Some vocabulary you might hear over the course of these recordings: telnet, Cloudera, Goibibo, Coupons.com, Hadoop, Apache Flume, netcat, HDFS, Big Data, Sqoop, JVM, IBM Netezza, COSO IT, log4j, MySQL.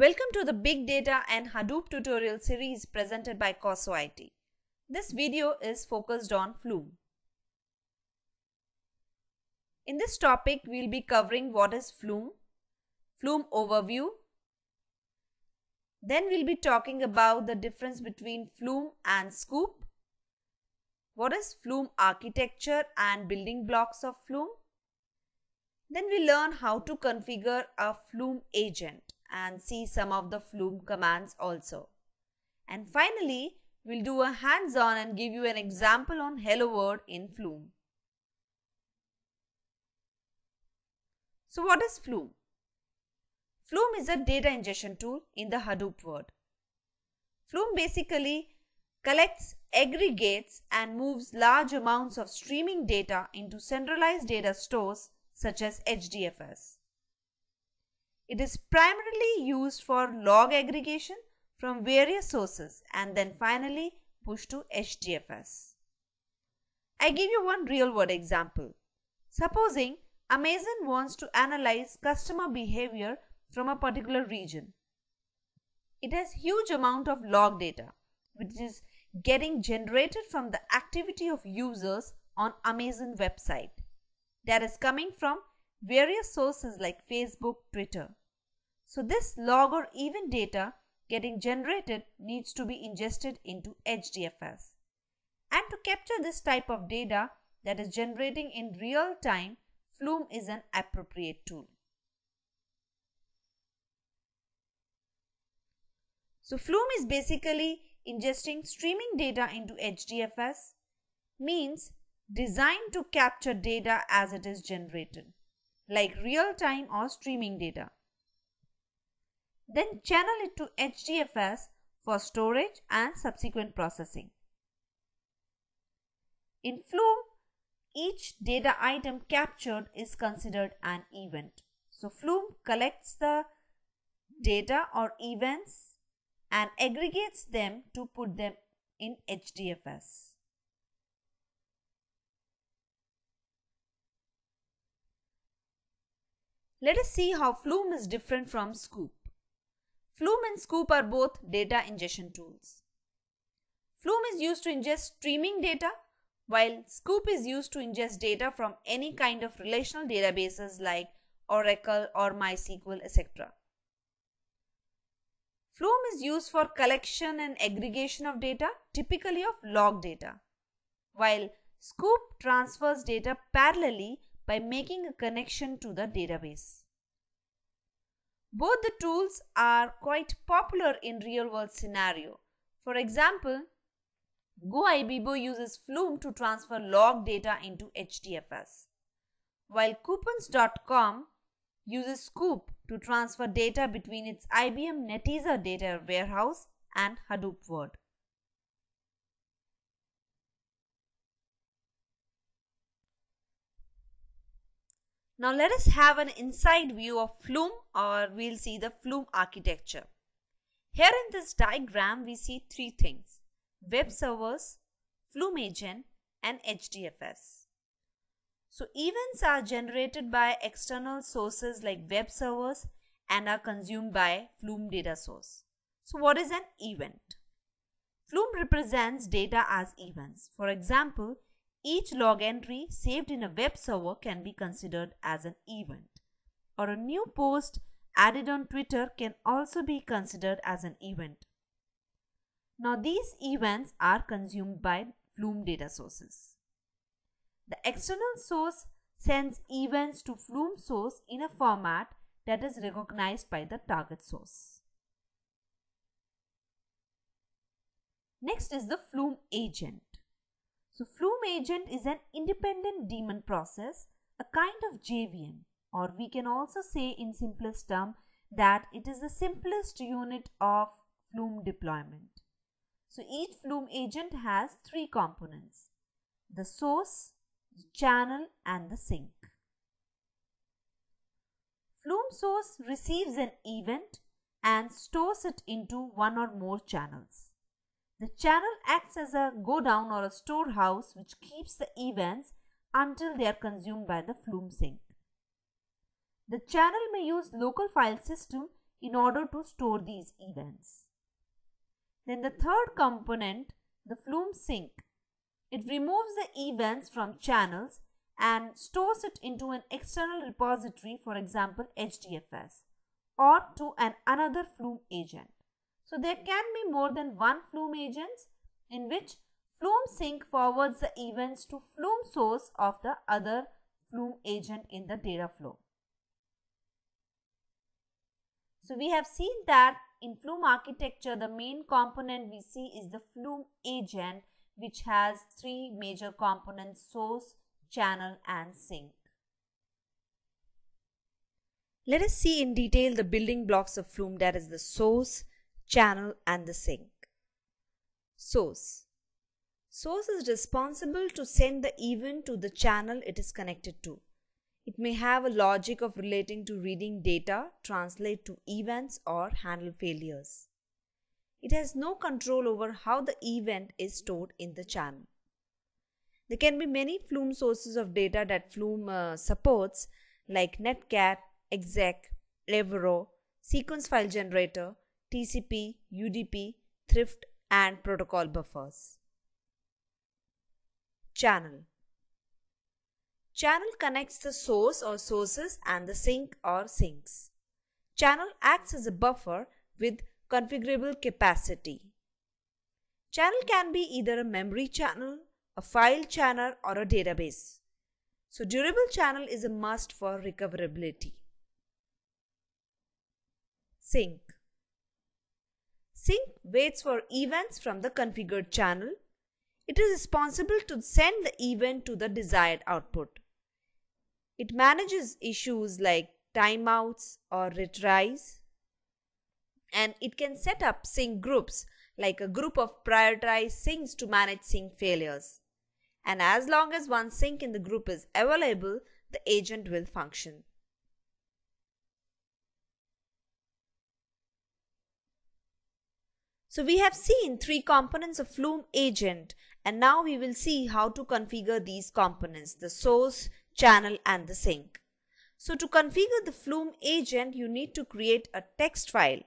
Welcome to the Big Data and Hadoop tutorial series presented by COSO IT. This video is focused on Flume. In this topic, we'll be covering what is Flume, Flume overview. Then we'll be talking about the difference between Flume and Sqoop. What is Flume architecture and building blocks of Flume? Then we learn how to configure a Flume agent and see some of the Flume commands also. And finally, we'll do a hands-on and give you an example on Hello World in Flume. So what is Flume? Flume is a data ingestion tool in the Hadoop world. Flume basically collects, aggregates and moves large amounts of streaming data into centralized data stores such as HDFS. It is primarily used for log aggregation from various sources and then finally pushed to HDFS. I give you one real-world example. Supposing Amazon wants to analyze customer behavior from a particular region. It has huge amount of log data which is getting generated from the activity of users on Amazon website that is coming from various sources like Facebook, Twitter. So this log or event data getting generated needs to be ingested into HDFS. And to capture this type of data that is generating in real time, Flume is an appropriate tool. So Flume is basically ingesting streaming data into HDFS, means designed to capture data as it is generated, like real-time or streaming data. Then channel it to HDFS for storage and subsequent processing. In Flume, each data item captured is considered an event. So Flume collects the data or events and aggregates them to put them in HDFS. Let us see how Flume is different from Sqoop. Flume and Sqoop are both data ingestion tools. Flume is used to ingest streaming data, while Sqoop is used to ingest data from any kind of relational databases like Oracle or MySQL, etc. Flume is used for collection and aggregation of data, typically of log data, while Sqoop transfers data parallelly by making a connection to the database. Both the tools are quite popular in real-world scenario. For example, Goibibo uses Flume to transfer log data into HDFS, while Coupons.com uses Sqoop to transfer data between its IBM Netezza data warehouse and Hadoop world. Now let us have an inside view of Flume, or we'll see the Flume architecture. Here in this diagram, we see three things: web servers, Flume agent and HDFS. So events are generated by external sources like web servers and are consumed by Flume data source. So what is an event? Flume represents data as events. For example, each log entry saved in a web server can be considered as an event, or a new post added on Twitter can also be considered as an event. Now these events are consumed by Flume data sources. The external source sends events to Flume source in a format that is recognized by the target source. Next is the Flume agent. So Flume agent is an independent daemon process, a kind of JVM, or we can also say in simplest term that it is the simplest unit of Flume deployment. So each Flume agent has three components: the source, the channel and the sink. Flume source receives an event and stores it into one or more channels. The channel acts as a godown or a storehouse which keeps the events until they are consumed by the Flume sink. The channel may use local file system in order to store these events. Then the third component, the Flume sync. It removes the events from channels and stores it into an external repository, for example HDFS, or to another Flume agent. So there can be more than one Flume agent, in which Flume sync forwards the events to Flume source of the other Flume agent in the data flow. So we have seen that in Flume architecture, the main component we see is the Flume agent, which has three major components: source, channel and sync. Let us see in detail the building blocks of Flume, that is the source, channel and the sync. Source. Source is responsible to send the event to the channel it is connected to. It may have a logic of relating to reading data, translate to events or handle failures. It has no control over how the event is stored in the channel. There can be many Flume sources of data that Flume supports, like netcat, exec, Evero, sequence file generator, TCP, UDP, thrift and protocol buffers. Channel. Channel connects the source or sources and the sync or syncs. Channel acts as a buffer with configurable capacity. Channel can be either a memory channel, a file channel or a database. So durable channel is a must for recoverability. Sync. Sync waits for events from the configured channel. It is responsible to send the event to the desired output. It manages issues like timeouts or retries, and it can set up sync groups, like a group of prioritized syncs, to manage sync failures. And as long as one sync in the group is available, the agent will function. So we have seen three components of Flume agent, and now we will see how to configure these components, the source, channel and the sync. So to configure the Flume agent, you need to create a text file,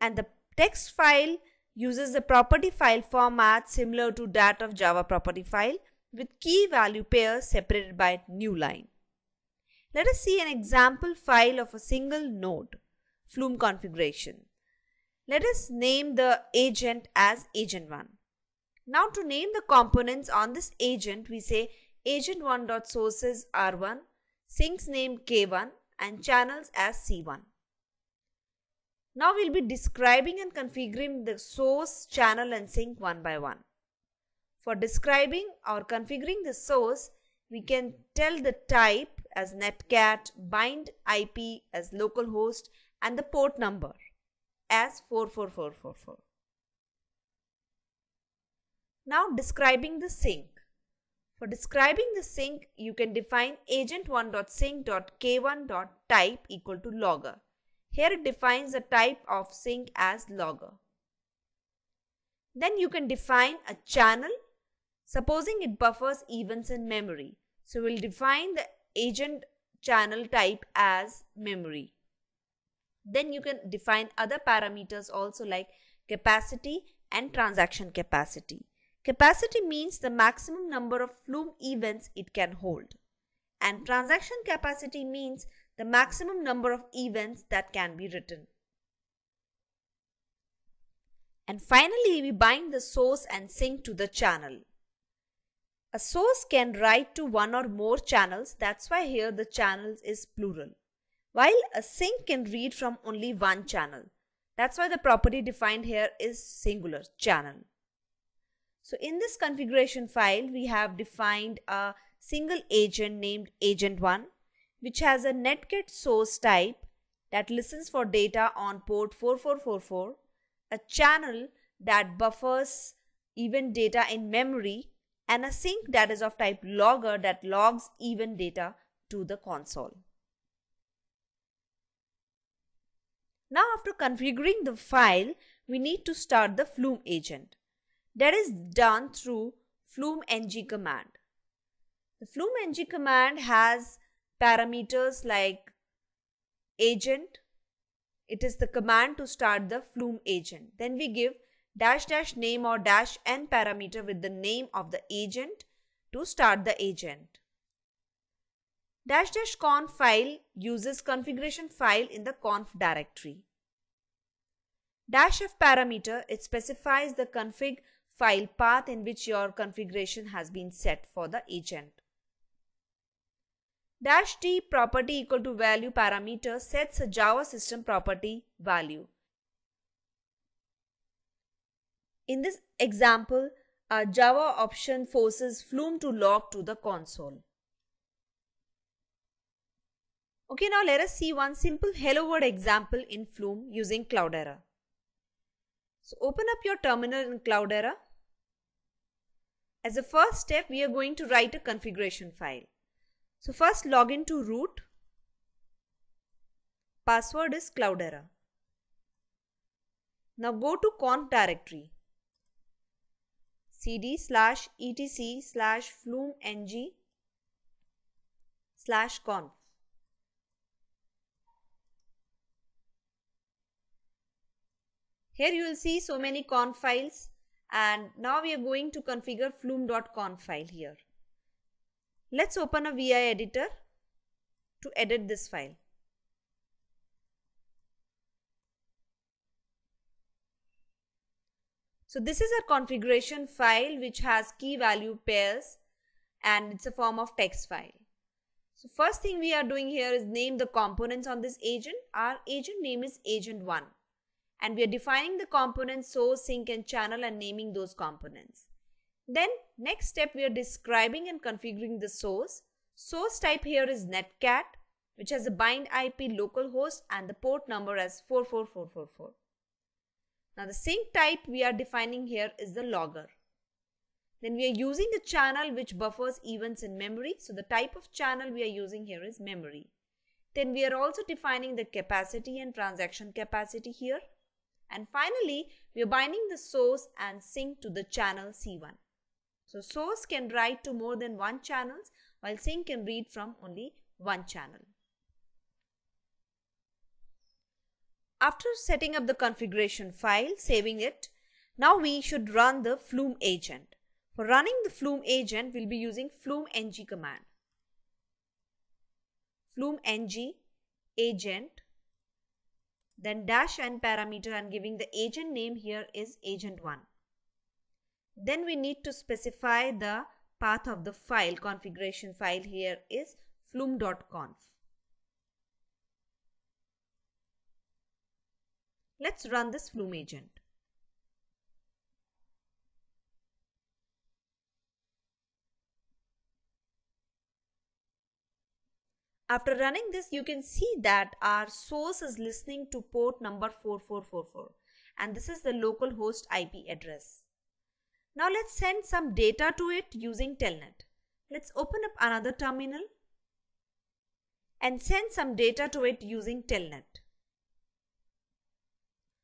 and the text file uses the property file format similar to that of Java property file, with key value pairs separated by a new line. Let us see an example file of a single node, Flume configuration. Let us name the agent as agent1. Now to name the components on this agent, we say agent1.sources r1, syncs name k1 and channels as c1. Now we'll be describing and configuring the source, channel and sync one by one. For describing or configuring the source, we can tell the type as netcat, bind IP as localhost and the port number as 44444. Now describing the sync. For describing the sync, you can define agent1.sync.k1.type equal to logger. Here it defines the type of sync as logger. Then you can define a channel, supposing it buffers events in memory. So we'll define the agent channel type as memory. Then you can define other parameters also, like capacity and transaction capacity. Capacity means the maximum number of Flume events it can hold. And transaction capacity means the maximum number of events that can be written. And finally, we bind the source and sync to the channel. A source can write to one or more channels, that's why here the channels is plural, while a sync can read from only one channel. That's why the property defined here is singular, channel. So in this configuration file, we have defined a single agent named agent1, which has a netcat source type that listens for data on port 4444, a channel that buffers event data in memory, and a sync that is of type logger that logs event data to the console. Now after configuring the file, we need to start the Flume agent. That is done through Flume ng command. The Flume ng command has parameters like agent, It is the command to start the Flume agent. Then we give dash dash name or dash n parameter with the name of the agent to start the agent. Dash dash conf file uses configuration file in the conf directory. Dash f parameter, it specifies the config file path in which your configuration has been set for the agent. Dash t property equal to value parameter sets a Java system property value. In this example, a Java option forces Flume to log to the console. Okay, now let us see one simple hello world example in Flume using Cloudera. So open up your terminal in Cloudera. As a first step, we are going to write a configuration file. So first log in to root. Password is Cloudera. Now go to conf directory. cd/etc/flumeng/conf. Here you will see so many conf files, and now we are going to configure flume.conf file here. Let's open a VI editor to edit this file. So this is a configuration file which has key value pairs and it's a form of text file. So first thing we are doing here is name the components on this agent. Our agent name is agent1 and we are defining the components source, sync and channel and naming those components. Then next step, we are describing and configuring the source. Source type here is netcat, which has a bind IP localhost and the port number as 44444. Now the sync type we are defining here is the logger. Then we are using a channel which buffers events in memory. So the type of channel we are using here is memory. Then we are also defining the capacity and transaction capacity here. And finally, we are binding the source and sync to the channel C1. So source can write to more than one channels, while sync can read from only one channel. After setting up the configuration file, saving it, now we should run the Flume agent. For running the Flume agent, we'll be using flumeng command. Flumeng agent, then dash n parameter and giving the agent name here is agent1. Then we need to specify the path of the file. Configuration file here is flume.conf. Let's run this Flume agent. After running this, you can see that our source is listening to port number 4444 and this is the local host IP address. Now let's send some data to it using telnet. Let's open up another terminal and send some data to it using telnet.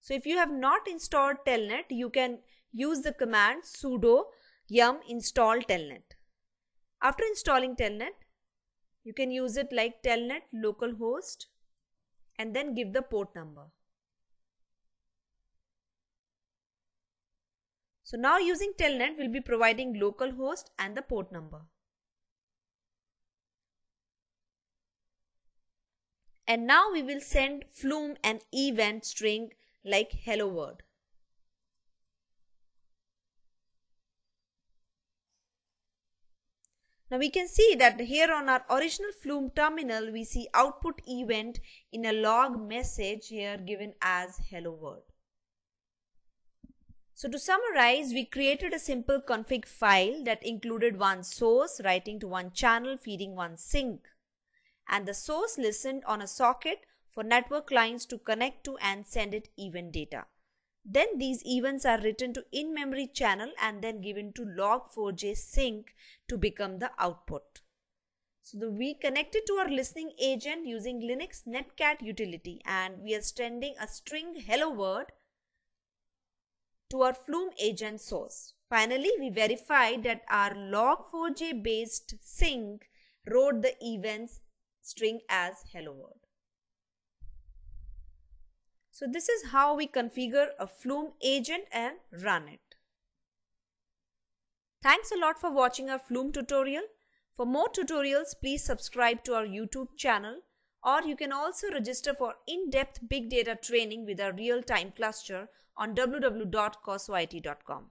So if you have not installed telnet, you can use the command sudo yum install telnet. After installing telnet, you can use it like telnet localhost and then give the port number. So now using telnet, we'll be providing localhost and the port number. And now we will send Flume an event string like hello world. Now we can see that here on our original Flume terminal, we see output event in a log message here given as hello world. So to summarize, we created a simple config file that included one source writing to one channel, feeding one sync. And the source listened on a socket for network clients to connect to and send it event data. Then these events are written to in-memory channel and then given to log4j sync to become the output. So we connected to our listening agent using Linux netcat utility and we are sending a string hello world to our Flume agent source. Finally, we verified that our log4j based sync wrote the events string as hello world. So this is how we configure a Flume agent and run it. Thanks a lot for watching our Flume tutorial. For more tutorials, please subscribe to our YouTube channel, or you can also register for in-depth big data training with our real-time cluster on www.cosoit.com.